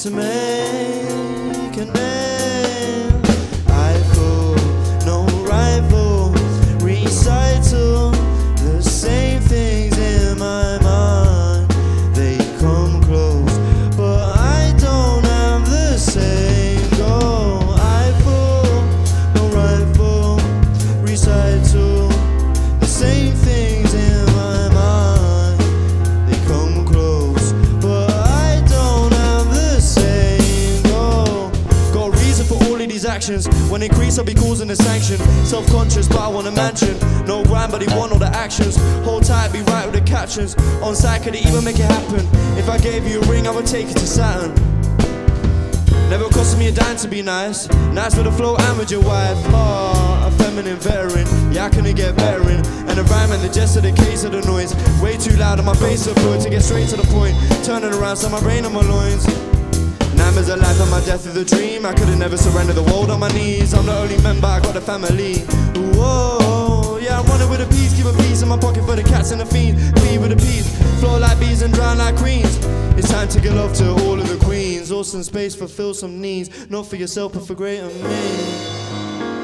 To make an end, I've got no rival, recital the same things in my mind. They come close, but I don't have the same goal. I've got no rival, recital the same things in my mind. They come close, but actions. When increase I'll be causing a sanction. Self-conscious but I want a mansion. No rhyme but he want all the actions. Hold tight, be right with the captions. On side could it even make it happen? If I gave you a ring I would take it to Saturn. Never costed me a dime to be nice. Nice with the flow and with your wife. Oh, a feminine veteran. Yeah, I couldn't get bearing. And the rhyme and the jest of the case of the noise. Way too loud and my bass are flowing. To get straight to the point, turning around so my brain on my loins. Nam is alive and my death is a dream. I could have never surrendered the world on my knees. I'm the only member, I got a family. Whoa, yeah, I'm running with a piece. Keep a piece in my pocket for the cats and the fiends. Bleed with a piece, flow like bees and drown like queens. It's time to give love to all of the queens. Awesome space, fulfill some needs. Not for yourself but for greater me.